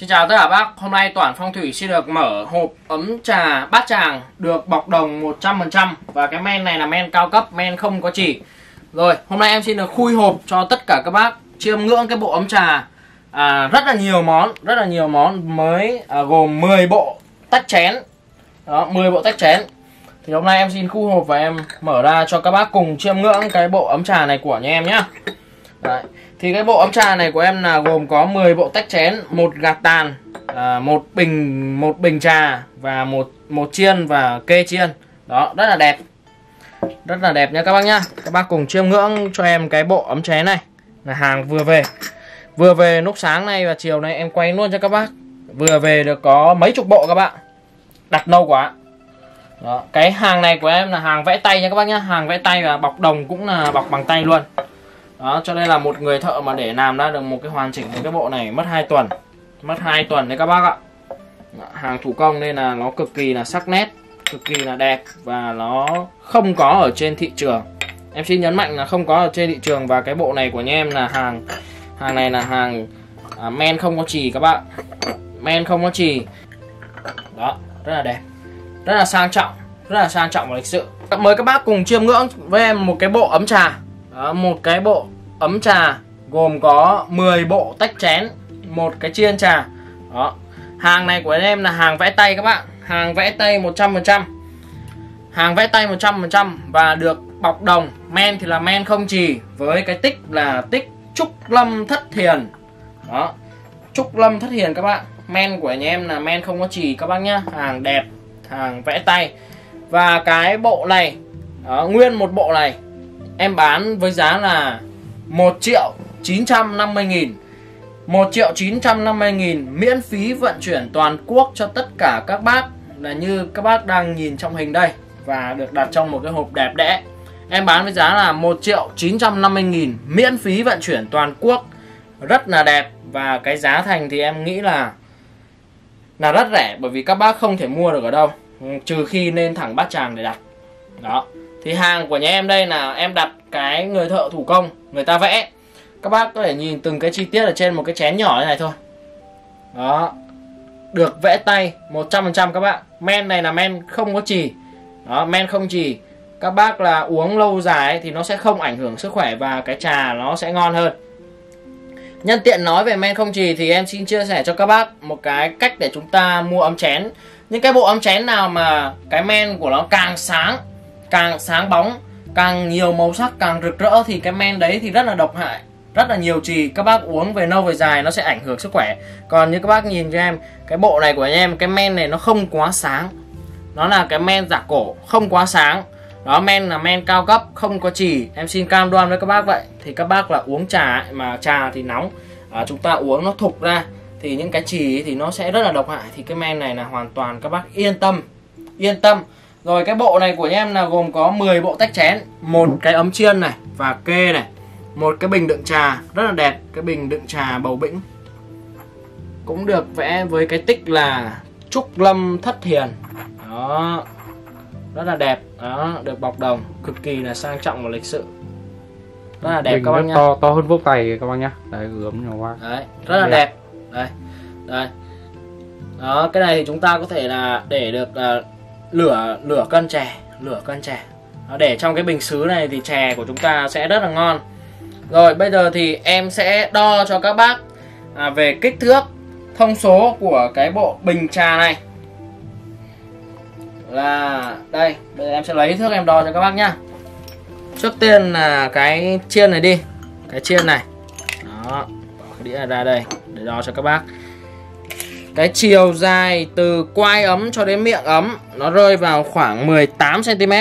Xin chào tất cả bác, hôm nay Toản Phong Thủy xin được mở hộp ấm trà Bát Tràng được bọc đồng 100%. Và cái men này là men cao cấp, men không có chỉ. Rồi, hôm nay em xin được khui hộp cho tất cả các bác chiêm ngưỡng cái bộ ấm trà rất là nhiều món mới, gồm 10 bộ tách chén. Đó, 10 bộ tách chén. Thì hôm nay em xin khui hộp và em mở ra cho các bác cùng chiêm ngưỡng cái bộ ấm trà này của nhà em nhá. Đấy. Thì cái bộ ấm trà này của em là gồm có 10 bộ tách chén, một gạt tàn, một bình trà và một chiên và kê chiên. Đó, rất là đẹp. Rất là đẹp nha các bác nhá. Các bác cùng chiêm ngưỡng cho em cái bộ ấm chén này, là hàng vừa về. Vừa về lúc sáng nay và chiều nay em quay luôn cho các bác. Vừa về được có mấy chục bộ các bạn. Đặt lâu quá. Đó, cái hàng này của em là hàng vẽ tay nha các bác nhá, hàng vẽ tay và bọc đồng cũng là bọc bằng tay luôn. Đó, cho nên là một người thợ mà để làm ra được một cái hoàn chỉnh cái bộ này mất 2 tuần. Mất 2 tuần đấy các bác ạ. Hàng thủ công nên là nó cực kỳ là sắc nét, cực kỳ là đẹp và nó không có ở trên thị trường. Em xin nhấn mạnh là không có ở trên thị trường và cái bộ này của nhà em là hàng này là hàng men không có chì các bạn. Men không có chì. Đó, rất là đẹp. Rất là sang trọng và lịch sự. Mời các bác cùng chiêm ngưỡng với em một cái bộ ấm trà. Đó, một cái bộ ấm trà gồm có 10 bộ tách chén, một cái chiên trà. Đó. Hàng này của em là hàng vẽ tay các bạn, hàng vẽ tay 100%. Hàng vẽ tay 100% và được bọc đồng, men thì là men không chì với cái tích là tích Trúc Lâm Thất Hiền. Đó. Trúc Lâm Thất Hiền các bạn. Men của nhà em là men không có chì các bác nhá, hàng đẹp, hàng vẽ tay. Và cái bộ này, đó, nguyên một bộ này em bán với giá là 1.950.000, 1.950.000 miễn phí vận chuyển toàn quốc cho tất cả các bác, là như các bác đang nhìn trong hình đây, và được đặt trong một cái hộp đẹp đẽ. Em bán với giá là 1.950.000 miễn phí vận chuyển toàn quốc, rất là đẹp. Và cái giá thành thì em nghĩ là rất rẻ, bởi vì các bác không thể mua được ở đâu, trừ khi lên thẳng Bát Tràng để đặt. Đó. Thì hàng của nhà em đây là em đặt cái người thợ thủ công, người ta vẽ. Các bác có thể nhìn từng cái chi tiết ở trên một cái chén nhỏ như này thôi. Đó. Được vẽ tay 100% các bạn. Men này là men không có chì. Đó, men không chì. Các bác là uống lâu dài ấy, thì nó sẽ không ảnh hưởng sức khỏe và cái trà nó sẽ ngon hơn. Nhân tiện nói về men không chì thì em xin chia sẻ cho các bác một cái cách để chúng ta mua ấm chén. Những cái bộ ấm chén nào mà cái men của nó càng sáng bóng, càng nhiều màu sắc, càng rực rỡ thì cái men đấy thì rất là độc hại, rất là nhiều chì. Các bác uống về lâu về dài nó sẽ ảnh hưởng sức khỏe. Còn như các bác nhìn cho em, cái bộ này của anh em, cái men này nó không quá sáng, nó là cái men giả cổ, không quá sáng. Đó, men là men cao cấp, không có chì. Em xin cam đoan với các bác vậy. Thì các bác là uống trà ấy, mà trà thì nóng, chúng ta uống nó thục ra thì những cái chì thì nó sẽ rất là độc hại. Thì cái men này là hoàn toàn các bác yên tâm. Yên tâm. Rồi cái bộ này của nhà em là gồm có 10 bộ tách chén, một cái ấm chiên này và kê này, một cái bình đựng trà rất là đẹp, cái bình đựng trà bầu bĩnh cũng được vẽ với cái tích là Trúc Lâm Thất Hiền. Đó, rất là đẹp. Đó, được bọc đồng, cực kỳ là sang trọng và lịch sự, rất là đẹp. Bình các bác nhá, to hơn vốc tay các bác nhá. Đấy, gớm nhiều quá. Đấy, rất là đẹp. Đây, đây. Đó, cái này thì chúng ta có thể là để được lửa cân chè. Đó, để trong cái bình sứ này thì chè của chúng ta sẽ rất là ngon. Rồi bây giờ thì em sẽ đo cho các bác về kích thước thông số của cái bộ bình trà này. Là đây, bây giờ em sẽ lấy thước em đo cho các bác nhá. Trước tiên là cái chiên này đi, cái chiên này. Đó, bỏ cái đĩa này ra đây để đo cho các bác. Cái chiều dài từ quai ấm cho đến miệng ấm nó rơi vào khoảng 18 cm.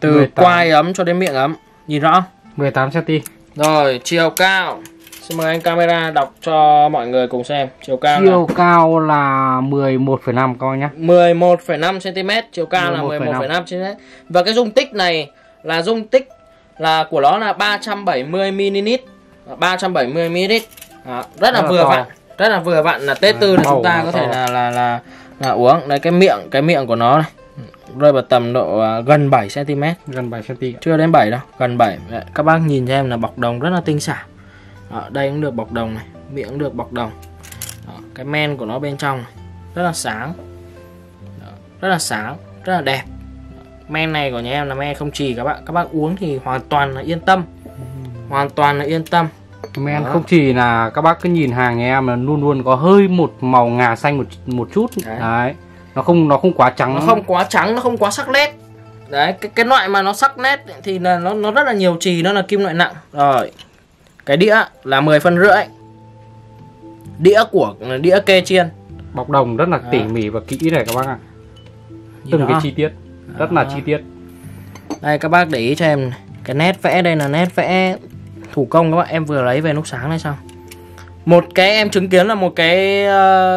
Từ 18. Quai ấm cho đến miệng ấm, nhìn rõ không? 18 cm. Rồi, chiều cao. Xin mời anh camera đọc cho mọi người cùng xem. Chiều cao, chiều cao là 11,5 coi nhá. 11,5 cm, chiều cao là 11,5 cm. Và cái dung tích này là dung tích là của nó là 370 ml. 370 ml. Đó, rất là vừa vặn. Rất là vừa vặn, là Tết Tư là chúng ta có thể là uống. Đấy, cái miệng của nó này rơi vào tầm độ gần 7 cm. Gần 7 cm. Chưa đến 7 đâu, gần 7. Đấy, các bác nhìn cho em là bọc đồng rất là tinh xảo. Đây cũng được bọc đồng này, miệng cũng được bọc đồng. Đó, cái men của nó bên trong rất là sáng. Đó, rất là sáng, rất là đẹp. Men này của nhà em là men không chì các bạn. Các bác uống thì hoàn toàn là yên tâm. Hoàn toàn là yên tâm. Men đó, không chỉ là các bác cứ nhìn hàng nhà em là luôn luôn có hơi một màu ngà xanh một chút. Đấy. Đấy. Nó không quá trắng. Nó không quá trắng, nó không quá sắc nét. Đấy, cái loại mà nó sắc nét thì là nó rất là nhiều chì, nó là kim loại nặng. Rồi. Cái đĩa là 10,5 phân. Đĩa kê chiên. Bọc đồng rất là tỉ mỉ và kỹ này các bác ạ. Từng cái chi tiết rất là chi tiết. Đây các bác để ý cho em này. Cái nét vẽ đây là nét vẽ thủ công các bạn, em vừa lấy về lúc sáng này xong. Một cái em chứng kiến là một cái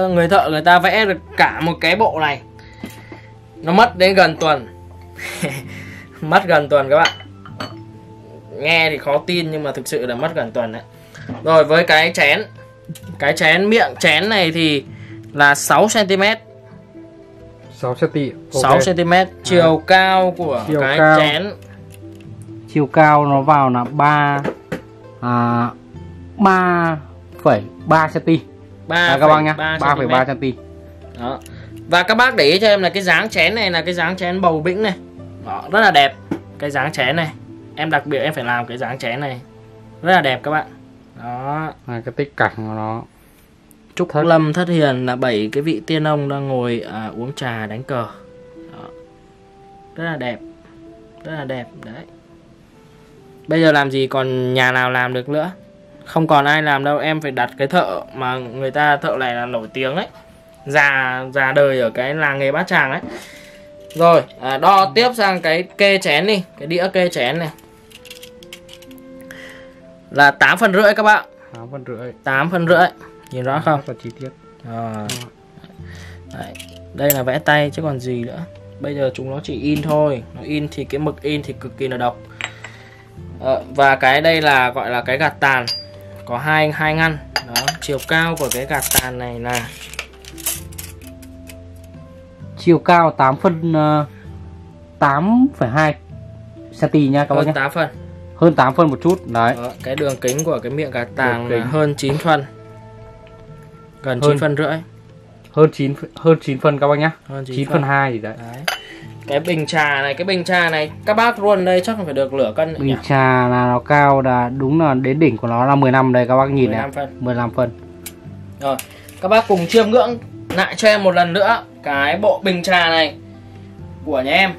người thợ người ta vẽ được cả một cái bộ này. Nó mất đến gần tuần. Mất gần tuần các bạn. Nghe thì khó tin nhưng mà thực sự là mất gần tuần đấy. Rồi với cái chén. Cái chén, miệng chén này thì là 6 cm. 6 cm. Okay. 6 cm. Chiều cao của chiều cái cao. Chén. Chiều cao nó vào là 3,3 cm. 3,3 cm. Đó. Và các bác để ý cho em là cái dáng chén này là cái dáng chén bầu bĩnh này. Đó, rất là đẹp. Cái dáng chén này, em đặc biệt em phải làm cái dáng chén này. Rất là đẹp các bạn. Đó, là cái tích cảnh của nó. Trúc Lâm Thất Hiền là 7 cái vị tiên ông đang ngồi uống trà đánh cờ. Đó. Rất là đẹp. Rất là đẹp đấy. Bây giờ làm gì còn nhà nào làm được nữa. Không còn ai làm đâu. Em phải đặt cái thợ mà người ta thợ này là nổi tiếng đấy. Già đời ở cái làng nghề Bát Tràng đấy. Rồi đo tiếp sang cái kê chén đi. Cái đĩa kê chén này là 8,5 phân các bạn. 8,5 phân. Nhìn rõ không? Rất là chi tiết. Đấy. Đây là vẽ tay chứ còn gì nữa. Bây giờ chúng nó chỉ in thôi. Nó in thì cái mực in thì cực kỳ là độc. Và cái đây là gọi là cái gạt tàn. Có hai ngăn. Đó. Chiều cao của cái gạt tàn này là chiều cao 8,2 cm nha các bạn nhé. 8 phân. Hơn 8 phân một chút. Đấy. Đó, cái đường kính của cái miệng gạt tàn là hơn 9 phân. Gần 9,5 phân. Hơn 9 phân các bác nhé. 9,2 gì đấy. Đấy. Cái bình trà này, các bác luôn đây chắc phải được nửa cân. Bình trà là nó cao là đúng là đến đỉnh của nó là 15 đây các bác nhìn 15 phân. Rồi, các bác cùng chiêm ngưỡng lại cho em một lần nữa cái bộ bình trà này của nhà em.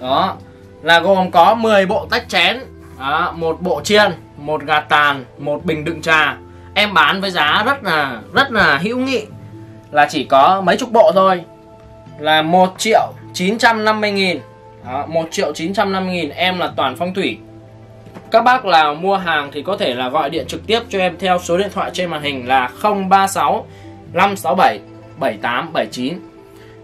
Đó, là gồm có 10 bộ tách chén, đó, 1 bộ chiên, 1 gạt tàn, 1 bình đựng trà. Em bán với giá rất là hữu nghị là chỉ có mấy chục bộ thôi. Là 1.950.000. 1.950.000. Em là Toản Phong Thủy. Các bác nào mua hàng thì có thể là gọi điện trực tiếp cho em theo số điện thoại trên màn hình là 036 567 7879.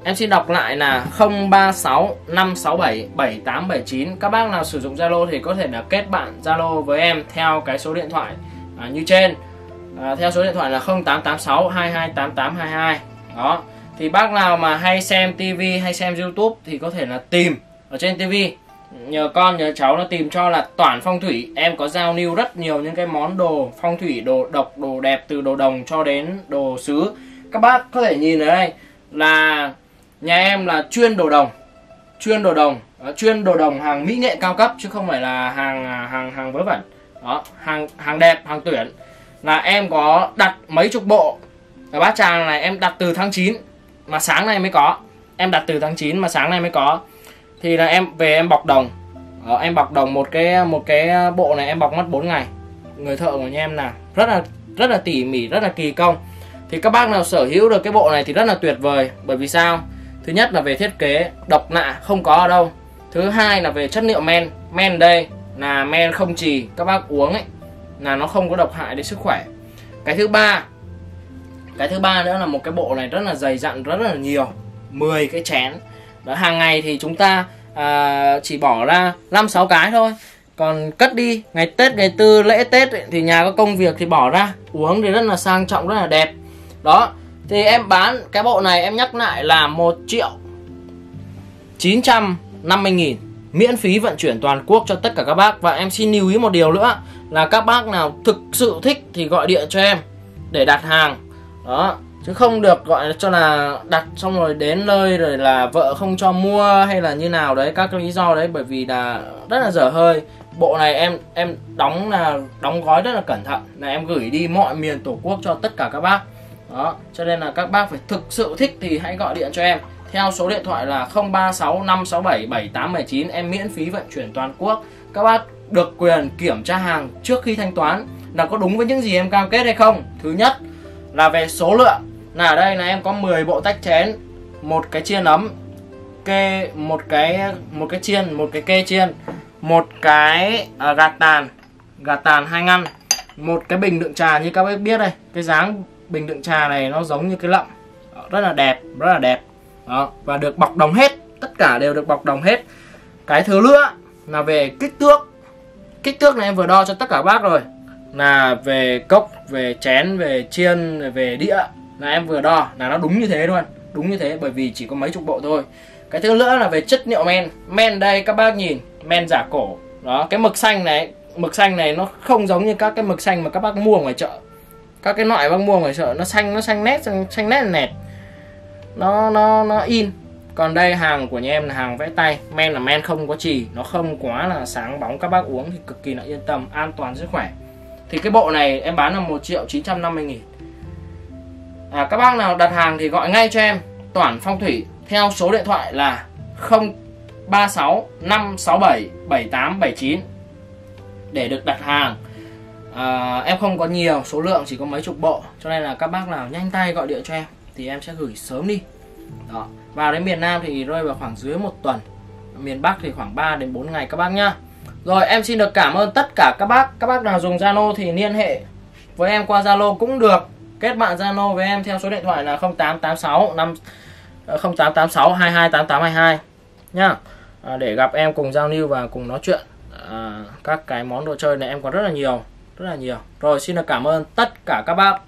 Em xin đọc lại là 036 567 7879. Các bác nào sử dụng Zalo thì có thể là kết bạn Zalo với em theo cái số điện thoại như trên. Theo số điện thoại là 0886 228822. Đó. Thì bác nào mà hay xem TV hay xem YouTube thì có thể là tìm ở trên TV. Nhờ con nhờ cháu nó tìm cho là Toản Phong Thủy. Em có giao lưu rất nhiều những cái món đồ phong thủy, đồ độc, đồ đẹp, từ đồ đồng cho đến đồ sứ. Các bác có thể nhìn ở đây là nhà em là chuyên đồ đồng. Chuyên đồ đồng hàng mỹ nghệ cao cấp chứ không phải là hàng vớ vẩn. Đó, hàng đẹp, hàng tuyển. Là em có đặt mấy chục bộ. Cái Bát Tràng này em đặt từ tháng 9 mà sáng nay mới có. Thì là em về em bọc đồng. Em bọc đồng một cái bộ này em bọc mất 4 ngày. Người thợ của nhà em là rất là tỉ mỉ, rất là kỳ công. Thì các bác nào sở hữu được cái bộ này thì rất là tuyệt vời. Bởi vì sao? Thứ nhất là về thiết kế, độc lạ không có ở đâu. Thứ hai là về chất liệu men. Men đây là men không chì, các bác uống ấy là nó không có độc hại đến sức khỏe. Cái thứ ba nữa là một cái bộ này rất là dày dặn, rất là nhiều, 10 cái chén. Đó, hàng ngày thì chúng ta chỉ bỏ ra 5-6 cái thôi. Còn cất đi, ngày Tết, ngày Tư, lễ Tết ấy, thì nhà có công việc thì bỏ ra. Uống thì rất là sang trọng, rất là đẹp. Đó, thì em bán cái bộ này em nhắc lại là 1.950.000. Miễn phí vận chuyển toàn quốc cho tất cả các bác. Và em xin lưu ý một điều nữa là các bác nào thực sự thích thì gọi điện cho em để đặt hàng. đó, chứ không được gọi cho là đặt xong rồi đến nơi rồi là vợ không cho mua hay là như nào đấy, các cái lý do đấy, bởi vì là rất là dở hơi. Bộ này em đóng gói rất là cẩn thận, là em gửi đi mọi miền Tổ quốc cho tất cả các bác đó, cho nên là các bác phải thực sự thích thì hãy gọi điện cho em theo số điện thoại là 0365677819. Em miễn phí vận chuyển toàn quốc, các bác được quyền kiểm tra hàng trước khi thanh toán là có đúng với những gì em cam kết hay không. Thứ nhất là về số lượng, là ở đây là em có 10 bộ tách chén, một cái chiên ấm kê, một cái chiên, một cái kê chiên, một cái gạt tàn 2 ngăn, một cái bình đựng trà. Như các bác biết đây, cái dáng bình đựng trà này nó giống như cái lọng, rất là đẹp, rất là đẹp đó, và được bọc đồng hết, tất cả đều được bọc đồng hết. Cái thứ nữa là về kích thước, này em vừa đo cho tất cả bác rồi, là về cốc, về chén, về chiên, về đĩa là em vừa đo là nó đúng như thế luôn, đúng như thế, bởi vì chỉ có mấy chục bộ thôi. Cái thứ nữa là về chất liệu men, đây các bác nhìn, men giả cổ đó. Cái mực xanh này, nó không giống như các cái mực xanh mà các bác mua ngoài chợ, các cái loại bác mua ngoài chợ nó xanh, nét, xanh nét nét, nó in. Còn đây hàng của nhà em là hàng vẽ tay, men là men không có chì, nó không quá là sáng bóng, các bác uống thì cực kỳ là yên tâm, an toàn, sức khỏe. Thì cái bộ này em bán là 1.950.000. Các bác nào đặt hàng thì gọi ngay cho em, Toản Phong Thủy, theo số điện thoại là 0365677819 để được đặt hàng. Em không có nhiều số lượng, chỉ có mấy chục bộ, cho nên là các bác nào nhanh tay gọi điện cho em thì em sẽ gửi sớm đi đó. Vào đến miền Nam thì rơi vào khoảng dưới 1 tuần, miền Bắc thì khoảng 3 đến 4 ngày các bác nhá. Rồi, em xin được cảm ơn tất cả các bác. Các bác nào dùng Zalo thì liên hệ với em qua Zalo cũng được, kết bạn Zalo với em theo số điện thoại là 0886 228822 nhá, để gặp em cùng giao lưu và cùng nói chuyện. Các cái món đồ chơi này em có rất là nhiều, rồi, xin được cảm ơn tất cả các bác.